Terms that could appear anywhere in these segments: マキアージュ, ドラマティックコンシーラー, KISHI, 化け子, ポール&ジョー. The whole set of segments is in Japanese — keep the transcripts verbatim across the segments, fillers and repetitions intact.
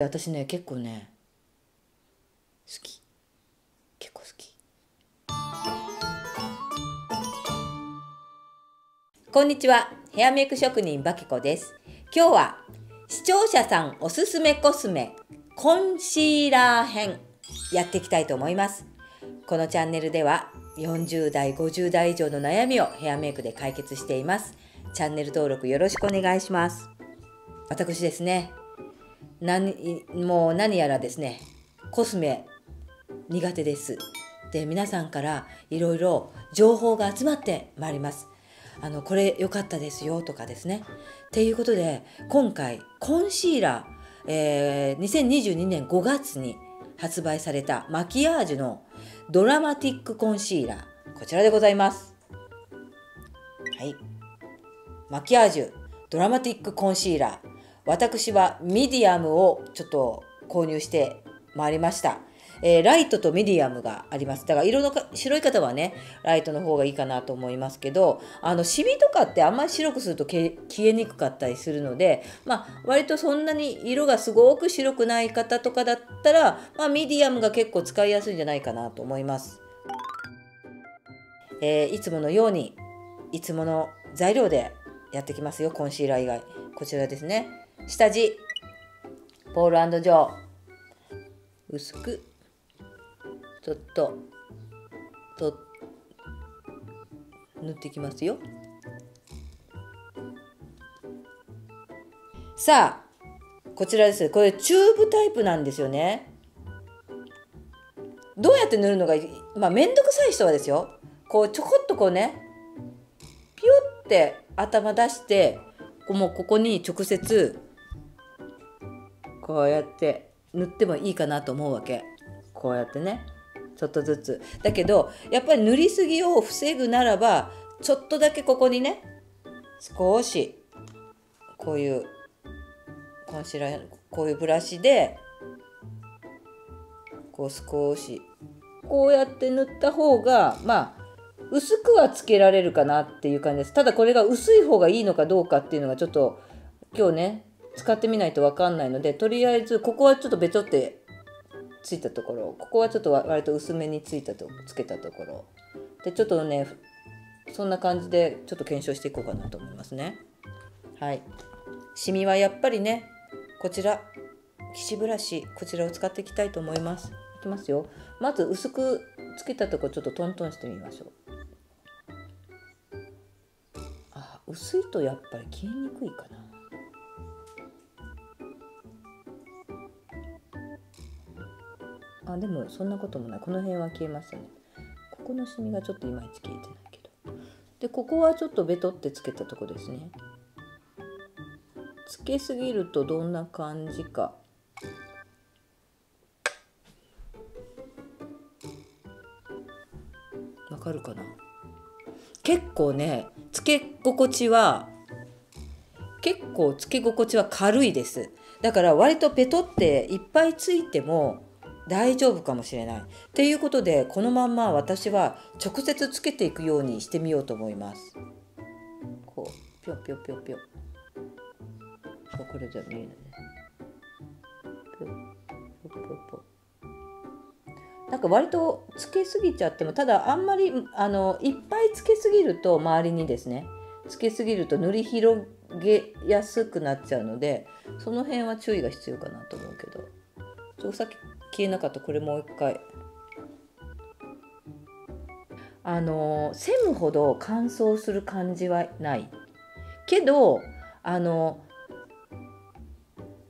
私ね、結構ね好き、結構好き。こんにちは、ヘアメイク職人バケコです。今日は視聴者さんおすすめコスメコンシーラー編やっていきたいと思います。このチャンネルではよんじゅう代ごじゅう代以上の悩みをヘアメイクで解決しています。チャンネル登録よろしくお願いします。私ですね、何もう何やらですね、コスメ苦手です。で、皆さんからいろいろ情報が集まってまいります。あのこれ良かったですよとかですね。っていうことで今回コンシーラー、えー、にせんにじゅうにねんごがつに発売されたマキアージュのドラマティックコンシーラー、こちらでございます。はい、マキアージュドラマティックコンシーラー。私はミディアムをちょっと購入してまいりました。えー、ライトとミディアムがあります。だから色のか白い方はね、ライトの方がいいかなと思いますけど、あのシミとかってあんまり白くすると消えにくかったりするので、まあ、割とそんなに色がすごく白くない方とかだったら、まあ、ミディアムが結構使いやすいんじゃないかなと思います。えー、いつものようにいつもの材料でやってきますよ、コンシーラー以外。こちらですね。下地、ポール&ジョー、薄くちょっとと塗っていきますよ。さあこちらです。これチューブタイプなんですよね。どうやって塗るのがいい、まあ、めんどくさい人はですよ、こうちょこっとこうね、ピヨって頭出して、もうここに直接こうやって塗ってもいいかなと思うわけ。こうやってね、ちょっとずつだけど、やっぱり塗りすぎを防ぐならばちょっとだけここにね、少しこういうコンシーラー、こういうブラシでこう少しこうやって塗った方が、まあ薄くはつけられるかなっていう感じです。ただこれが薄い方がいいのかどうかっていうのがちょっと今日ね使ってみないと分かんないので、とりあえずここはちょっとべちょってついたところ、ここはちょっと割と薄めについたとつけたところで、ちょっとねそんな感じでちょっと検証していこうかなと思いますね。はい、シミはやっぱりね、こちらキシブラシ、こちらを使っていきたいと思います。いきますよ。まず薄くつけたところちょっとトントンしてみましょう。薄いとやっぱり消えにくいかな。あ、でもそんなこともない。この辺は消えましたね。ここのシミがちょっといまいち消えてないけど。で、ここはちょっとベトってつけたとこですね。つけすぎるとどんな感じか。わかるかな。結構ね、つけ心地は結構つけ心地は軽いです。だから割とペトっていっぱいついても大丈夫かもしれないということで、このまんま私は直接つけていくようにしてみようと思います。こうピョピョピョピョ、これじゃ見えないね。ピョピョピョピョ、なんか割とつけすぎちゃっても、ただあんまりあのいっぱいつけすぎると周りにですね、つけすぎると塗り広げやすくなっちゃうので、その辺は注意が必要かなと思うけど、ちょっとさっき消えなかった、これもう一回。あのセムほど乾燥する感じはないけど、あの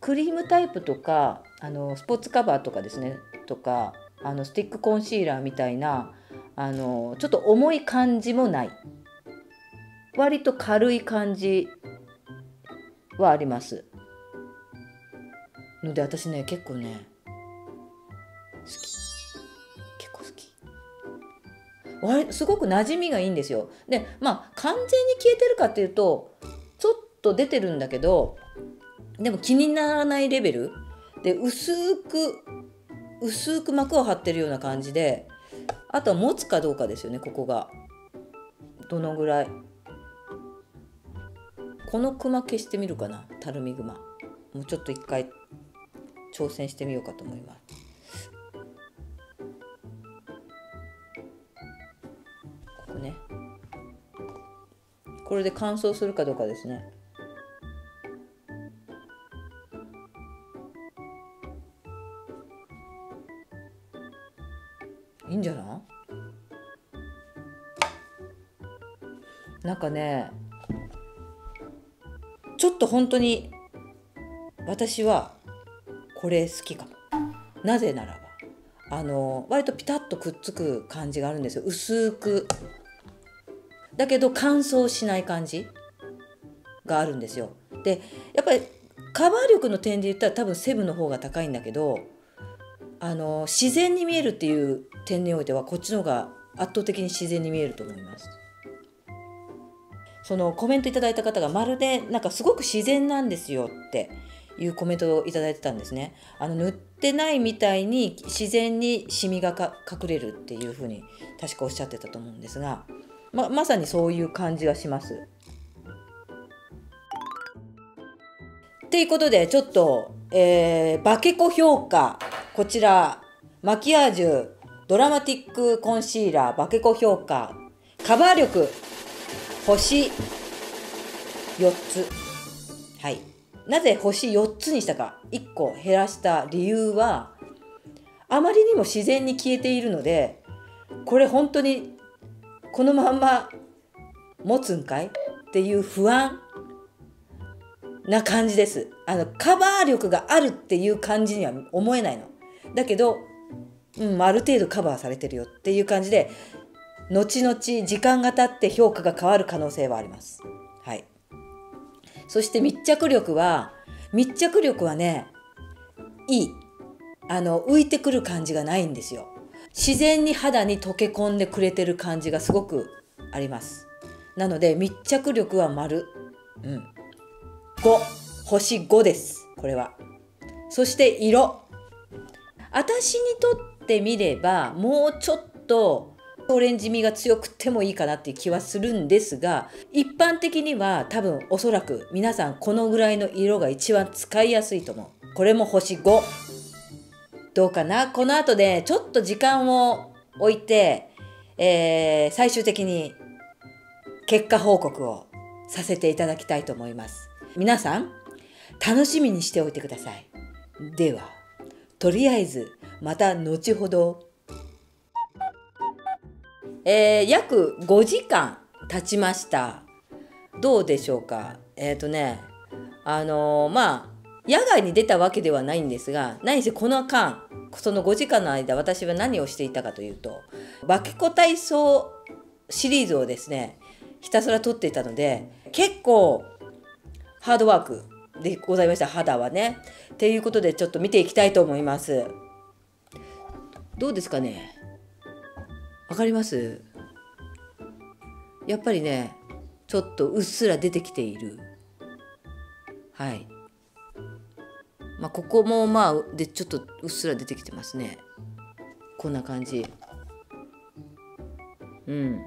クリームタイプとかあのスポーツカバーとかですねとか、あのスティックコンシーラーみたいなあのちょっと重い感じもない、割と軽い感じはありますので、私ね結構ね好き、結構好き。割とすごく馴染みがいいんですよ。で、まあ完全に消えてるかっていうとちょっと出てるんだけど、でも気にならないレベルで薄く薄く膜を張ってるような感じで、あとは持つかどうかですよね。ここがどのぐらい、このクマ消してみるかな、たるみグマ。もうちょっと一回挑戦してみようかと思います。ここね、これで乾燥するかどうかですね。いいんじゃない？なんかね、ちょっと本当に私はこれ好きかも。なぜならば、あの割とピタッとくっつく感じがあるんですよ。薄くだけど乾燥しない感じがあるんですよ。でやっぱりカバー力の点で言ったら多分セブの方が高いんだけど、あの自然に見えるっていう点においてはこっちの方が圧倒的に自然に見えると思います。そのコメントいただいた方がまるでなんかすごく自然なんですよっていうコメントをいただいてたんですね。あの塗ってないみたいに自然にシミがか隠れるっていうふうに確かおっしゃってたと思うんですが、 ま, まさにそういう感じがします。ということでちょっと、えー、化け子評価こちらマキアージュドラマティックコンシーラー化け子評価カバー力星よっつ。はい、なぜ星よっつにしたか、いっこ減らした理由はあまりにも自然に消えているので、これ本当にこのまんま持つんかいっていう不安な感じです。あのカバー力があるっていう感じには思えないのだけど、うん、ある程度カバーされてるよっていう感じで、後々時間が経って評価が変わる可能性はあります。はい。そして密着力は、密着力はね、いい。あの、浮いてくる感じがないんですよ。自然に肌に溶け込んでくれてる感じがすごくあります。なので密着力は丸。うん。ご、星ごです。これは。そして色。私にとってみれば、もうちょっとオレンジ味が強くてもいいかなっていう気はするんですが、一般的には多分おそらく皆さんこのぐらいの色が一番使いやすいと思う。これも星ご。どうかな？この後でちょっと時間を置いて、えー、最終的に結果報告をさせていただきたいと思います。皆さん楽しみにしておいてください。ではとりあえずまた後ほど。えー、約ごじかん経ちました。どうでしょうか。えっとね、あのー、まあ野外に出たわけではないんですが、何せこの間そのごじかんの間私は何をしていたかというと、化け子体操シリーズをですねひたすら撮っていたので、結構ハードワークでございました。肌はね。っていうことでちょっと見ていきたいと思います。どうですかね。わかります？やっぱりね、ちょっとうっすら出てきている。はい。まあ、ここもまあ、で、ちょっとうっすら出てきてますね。こんな感じ。うん。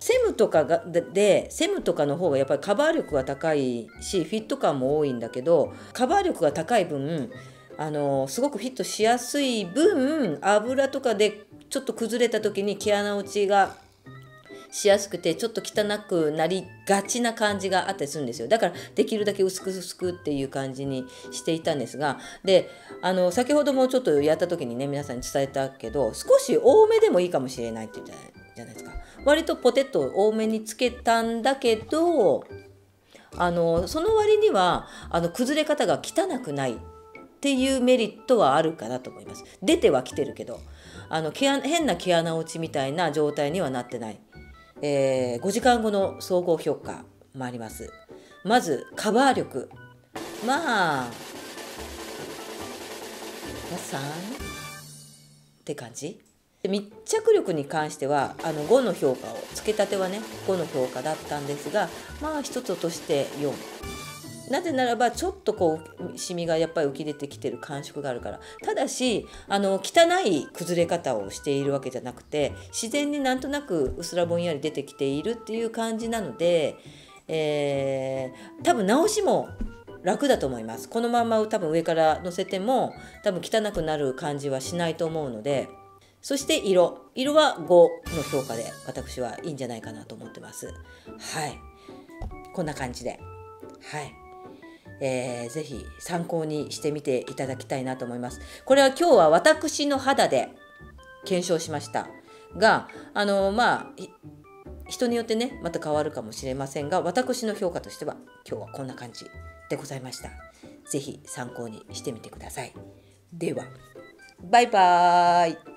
セムとかが、で、セムとかの方がやっぱりカバー力が高いし、フィット感も多いんだけど、カバー力が高い分、あの、すごくフィットしやすい分、油とかで、ちょっと崩れた時に毛穴落ちがしやすくてちょっと汚くなりがちな感じがあったりするんですよ。だからできるだけ薄く薄くっていう感じにしていたんですが、であの先ほどもちょっとやった時にね皆さんに伝えたけど、少し多めでもいいかもしれないって言ったじゃないですか。割とポテトを多めにつけたんだけど、あのその割にはあの崩れ方が汚くないっていうメリットはあるかなと思います。出てはきてるけど、あの毛穴変な毛穴落ちみたいな状態にはなってない。えー、ごじかんごの総合評価もあります。まずカバー力、まあ、まあさんって感じ。密着力に関してはあのごの評価をつけたてはねごの評価だったんですが、まあ一つとしてよん。なぜならばちょっとこうシミがやっぱり浮き出てきてる感触があるから。ただしあの汚い崩れ方をしているわけじゃなくて、自然になんとなくうすらぼんやり出てきているっていう感じなので、えー、多分直しも楽だと思います。このまんま多分上から乗せても多分汚くなる感じはしないと思うので、そして色色はごの評価で私はいいんじゃないかなと思ってます。はい、こんな感じで、はい、えー、ぜひ参考にしてみていただきたいなと思います。これは今日は私の肌で検証しましたが、あのまあ人によってねまた変わるかもしれませんが、私の評価としては今日はこんな感じでございました。ぜひ参考にしてみてください。ではバイバーイ。